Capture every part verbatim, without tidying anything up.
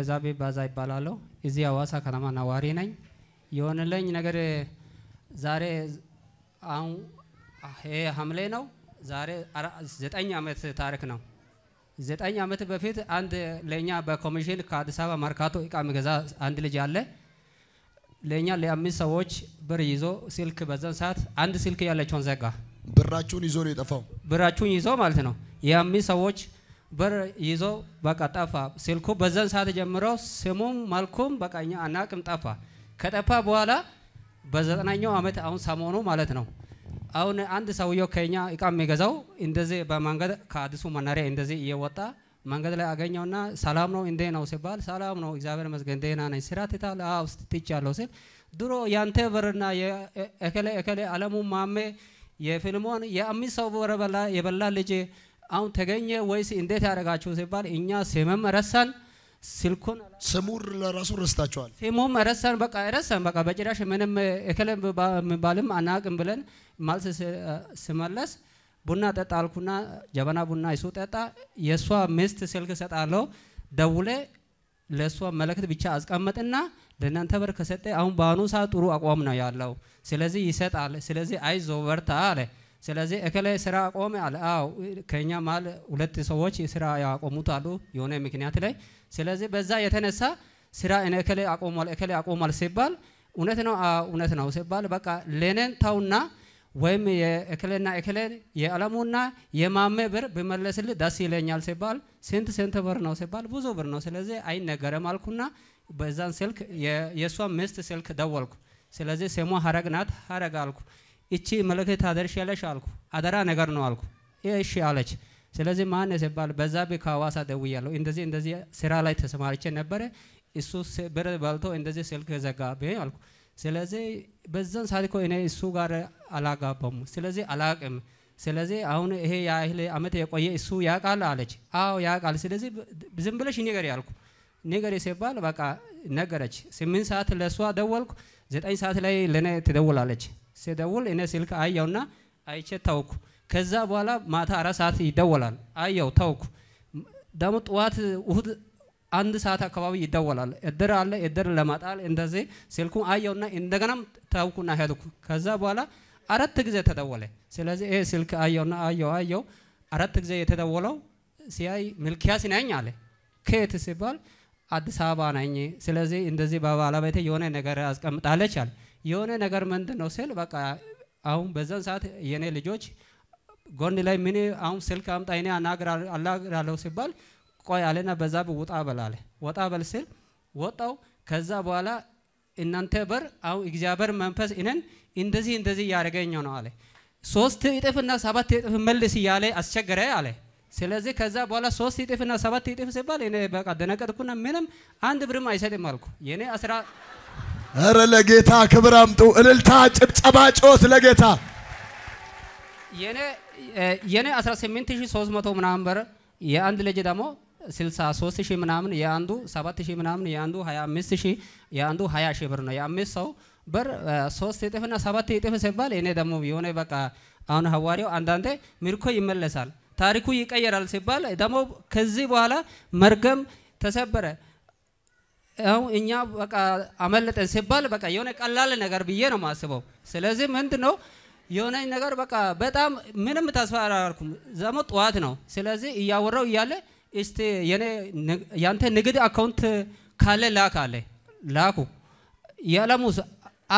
ገዛቤ ባዛይ ይባላል እዚህ አዋሳ ከተማ ነዋሪ ነኝ የሆነልኝ ነገር ዛሬ አሁን ይሄ ሐምሌ ነው ዛሬ ዘጠኝ አመት ታሪክ ነው ዘጠኝ አመት በፊት አንድ ለኛ በኮሚሽን ካድሳባ ማርካቶ ይቃም ገዛ አንድ ልጅ አለ ለኛ ለአምስት ሰዎች ብር ይዞ ስልክ በዛን ሰዓት አንድ ስልክ ያለችውን ዘጋ ብራቹን ይዞ ነው የጠፋው ብራቹን ይዞ ማለት ነው የአምስት ሰዎች ብር ይዞ በቃ ጠፋ ስልኩ በዛን ሰዓት ጀምሮ ስሙም ማልኩም በቃኛ አናቅም ጠፋ ከጠፋ በኋላ በዘጠናኛው አመት አሁን ሰሞኑ ማለት ነው አሁን አንድ ሰውየው ከኛ ይቃም ይገዛው እንደዚህ በመንገድ ካድሱ መናሪያ እንደዚህ እየወጣ መንገድ ላይ አገኘውና ሰላም ነው እንዴ ነው ሲባል ሰላም ነው እግዚአብሔር ይመስገን ደህና ነኝ ሲራትታል አውስ ትቻለው ሲል ድሮ ያንተ ብርና የከለ የከለ ዓለሙ ማሜ የፊልሞን የአምስት ሰው ብር በላ የበላ ልጅ አሁን ተገኘ ወይስ እንዴት ያደርጋችሁ ሲባል እኛ ስምም ረሳን ስልኩን ስሙር ለራሱ ረስታቸዋል ስሙም ረሳን በቃ ረሳን በቃ በጭራሽ ምንም እከለም ባልም አናቅም ብለን ማልስ ስመለስ ቡና ተጣልኩና ጀበና ቡና ይሱ ተጣ የሷ ምስት ስልክ ሰጣለው ደውለ ለሷ መልእክት ብቻ አስቀመጥና ለናንተ በር ከሰጠ አሁን ባኑ ሳ ጥሩ አቋም ነው ያለው ስለዚህ ይሰጣል ስለዚህ አይዞ ወርታ አለ ስለዚህ እከለ ስራ አቆመ አለ አው ከኛ ማል ሁለት ሰዎች ስራ ያቆሙት አሉ የሆነ ምክንያት ላይ ስለዚህ በዛ የተነሳ ስራ እነከለ አቆማል እከለ አቆማል ሲባል ኡነት ነው ኡነት ነው ሲባል በቃ ለነን ታውና ወይም የእከለና እከለ የዓለሙና የማመ ብር በመለስል ዳስ ይለኛል ሲባል ስንት ስንት ብር ነው ሲባል ብዙ ብር ነው ስለዚህ አይነገረም አልኩና በዛን ስልክ የሷ ምስት ስልክ ደወልኩ ስለዚህ ሰሞ ሀረግናት ሀረጋልኩ እቺ መልእክት አደርሽለሽ አልኩ አደራ ነገር ነው አልኩ እሺ አለች ስለዚህ ማን ሲባል በዛብ ካዋሳ ደውያለው እንደዚህ እንደዚህ ስራ ላይ ተሰማርቼ ነበር እሱ ብር ባልቶ እንደዚህ ስልክ ዘጋቤ አልኩ ስለዚህ በዛን ሳልኮ እኔ እሱ ጋር አላጋባም ስለዚህ አላቅም ስለዚህ አሁን ይሄ ያህል አመት የቆየ እሱ ያቃል አለች አው ያቃል ስለዚህ ዝም ብለሽ ንገሪ አልኩ ንገሪ ሲባል በቃ ነገረች ስምንት ሰዓት ለሷ ደወልኩ ዘጠኝ ሰዓት ላይ ለኔ ተደውላለች ሲደውል እኔ ስልክ አያውና አይቼ ታውኩ ከዛ በኋላ ማታ አራት ሰዓት ይደወላል አያው ታውኩ ደሞ ጧት እሁድ አንድ ሰዓት አካባቢ ይደወላል እድር አለ እድር ለማጣል እንደዚህ ስልኩ አያውና እንደገናም ታውኩና ሄድኩ ከዛ በኋላ አራት ጊዜ ተደወለ ስለዚህ እህ ስልክ አያውና አያው አያው አራት ጊዜ የተደወለው ሲያይ መልኪያስ ነኝ አለ ከት ሲባል አዲስ አበባ ነኝ ስለዚህ እንደዚህ በባለቤቴ የሆነ ነገር አስቀምጣለች አለ የሆነ ነገር ምንድነው ሲል በቃ አሁን በዛን ሰዓት የኔ ልጆች ጎን ላይ ምን አሁን ስልክ አምጣ እኔ አናግራለሁ አላግራለሁ ሲባል ቆይ አለና በዛ በውጣ በላለ ወጣ በልስል ወጣው ከዛ በኋላ እናንተ በር አሁን እግዚአብሔር መንፈስ እነን እንደዚህ እንደዚህ ያረጋኛው ነው አለ ሶስት እጥፍና ሰባት እጥፍ መልስ ያለ አስቸገረ አለ ስለዚህ ከዛ በኋላ ሶስት እጥፍና ሰባት እጥፍ ሲባል እኔ በቃ ደነቀጥኩና ምንም አንድ ብርም አይሰጥም አልኩ የኔ አስራ አረ ለጌታ ክብር አምጡ እልልታ ጭብጨባ ጮት ለጌታ የኔ የኔ አስራ ስምንት ሺህ ሶስት መቶ ምናምን ብር የአንድ ልጅ ደሞ ስልሳ ሶስት ሺህ ምናምን የአንዱ ሰባት ሺህ ምናምን የአንዱ ሃያ አምስት ሺህ የአንዱ ሃያ ሺህ ብር ነው የአምስት ሰው ብር ሶስት እጥፍና ሰባት እጥፍ ሲባል እኔ ደሞ የሆነ በቃ አሁን ሐዋሪው አንዳንዴ ምርኮ ይመለሳል ታሪኩ ይቀየራል ሲባል ደሞ ከዚህ በኋላ መርገም ተሰበረ አው እኛ በቃ አመለጠን ሲባል በቃ የሆነ ቀላል ነገር ብዬ ነው ማስበው ስለዚህ ምንድነው የሆነ ነገር በቃ በጣም ምንም ተስፋራርኩም ዘመ ጧት ነው ስለዚህ ያወራው ይያለ እስቲ የኔ ያንተ ንግድ አካውንት ካለ ላካለ ላኩ ያለሙስ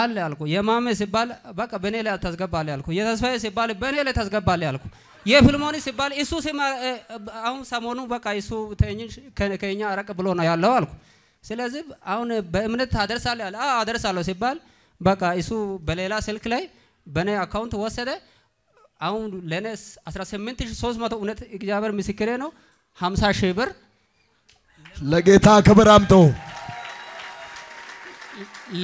አለ አልኩ የማመ ሲባል በቃ በኔ ላይ ተስገባለ አልኩ የተስፋዬ ሲባል በኔ ላይ ተስገባለ አልኩ የፊልሞኒ ሲባል እሱ አሁን ሰሞኑ በቃ እሱ ተኝን ከኛ አረቀ ብሎ ነው ያለው አልኩ ስለዚህ አሁን በእምነት አደርሳለ አለ አደርሳለሁ ሲባል በቃ እሱ በሌላ ስልክ ላይ በኔ አካውንት ወሰደ አሁን ለነስ አስራ ስምንት ሺህ ሶስት መቶ እውነት እግዚአብሔር ምስክሬ ነው ሃምሳ ሺህ ብር ለጌታ ክብር አምጡ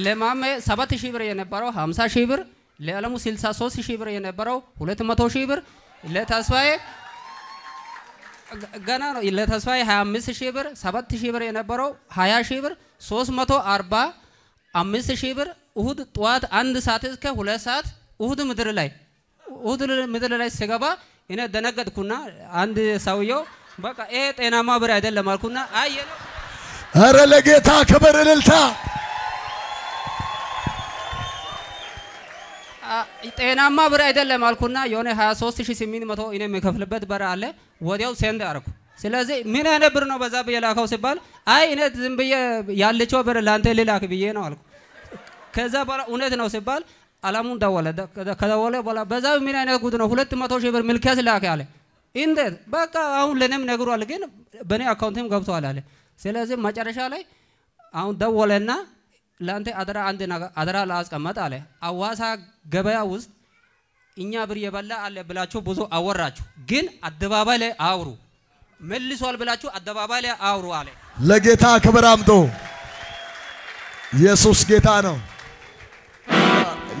ለማማ ሰባት ሺህ ብር የነበረው ሃምሳ ሺህ ብር ለዓለሙ ስልሳ ሶስት ሺህ ብር የነበረው ሁለት መቶ ሺህ ብር ለታስፋዬ ገና ነው ለታስፋዬ ሃያ አምስት ሺህ ብር ሰባት ሺህ ብር የነበረው ሃያ ሺህ ብር ሶስት መቶ አርባ አምስት ሺህ ብር እሁድ ጧት አንድ ሰዓት እስከ ሁለት ሰዓት እሁድ ምድር ላይ እሁድ ምድር ላይ ሲገባ እኔ ደነገጥኩና አንድ ሰውየው በቃ ኤ ጤናማ ብር አይደለም አልኩና አየነው أرى لقيتها كبر الالتا أنا ما برا إذا لما أقولنا يونه هاسوس شيء سمين ما تو إني مكفل بيت برا عليه ودياو سند أراكو سلازي مين أنا برنا بزاب يلاقاو سبال أي إني تزمبيا يالليشوا برا لانته للاك بيجي ناقول كذا برا أنيت ناو سبال ألامون داوله دا كذا كذا وله بالا بزاب مين أنا كودنا خلت ما تو شيء بر ملكيا سلاك عليه إن ده بقى أون لنا من غرور لكن بني أكاونتهم قبضوا عليه سلازي ما جرشة عليه أون داوله لنا لانته أدرا عندنا أدرا لاز كمات عليه أواسها جبايا وست إني أبري بالله على بلاشو بزو أور راجو جن الدبابة له أورو مللي سؤال بلاشو الدبابة له أورو عليه لقيتها كبرام دو يسوع قيتانو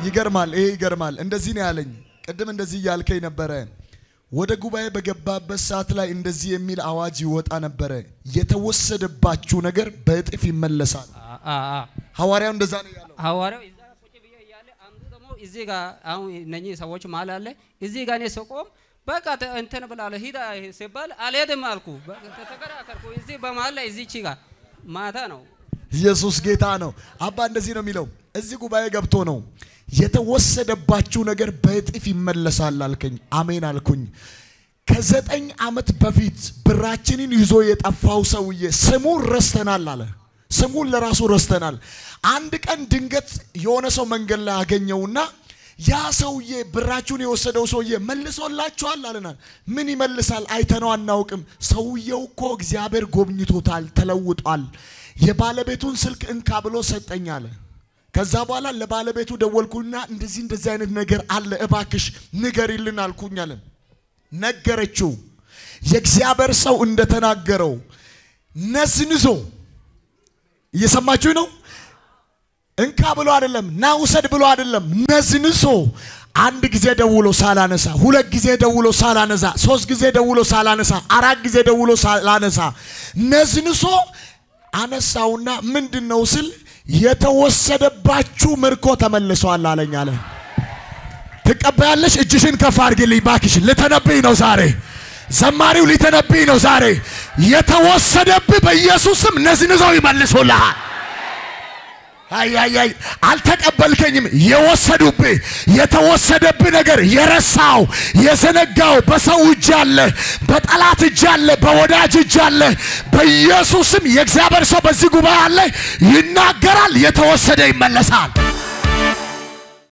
يجرمال إيه يجرمال إندزيني علين قدم إندزي يالكين نبرين وده جبايا بجباب بس أطلع إندزي ميل أواجي وات أنا نبرين يتوسد باتشو نجر بيت في مللسان هواريون دزاني هواريون إزاي كأو نجني سوتش مال عليه إزاي كأني سوكم بقى أنتن بالله هيدا سبال عليه ده مالكو تذكره كركو إزاي بمال إزاي شيء ما ثانو يسوع جيتانو أبان دزينو ميلو إزاي كوباية قبتونو يتوسد باتشون أجر بيت في مللسال لالكين آمين لالكين كذا إن عمت بفيت براتشني نزويت أفاوسا ويا سمور رستنال لاله سمول لراسو رستنال عندك أن دينجت يونسو منجلا عجنيونا يا سويه براتشوني وسدو سويه مللسو لا تشوال لنا مني مللسال أيتنو الناوكم سويه وكوك زابر قبني توتال تلوت قال يبالة بيتون سلك إن كابلو ستنياله كذابالا لبالة بيتو دول كنا ندزين دزين نجر على إباكش نجري لنا الكونيالن نجرتشو يك زابر سو إندتنا جرو نسنزو يسمعونه إنك أبلو أدلهم ناوسد بلو أدلهم نزنسو عندك زيادة ولو سالانسا هلا كزيادة ولو سالانسا سوس كزيادة ولو سالانسا أراك كزيادة ولو سالانسا نزنسو أنا ساونا من دنوسل يتوسد باتشو مركوت أملسو الله ليناله تكبرلش إجشين كفارج اللي باكش لتنبينه زاري زماري ولتنبينه زاري يتوسد ببيسوس من نزنسو يملسو الله أي أي أي ألتك أبل كنيم يوصلوا به يتوصلوا بنجر يرساو يزنجاو بسوا جالة بطلات جالة بوداج جالة بيسوسم يكذبر سو بزجوا بالله ينقرال يتوصلوا من لسان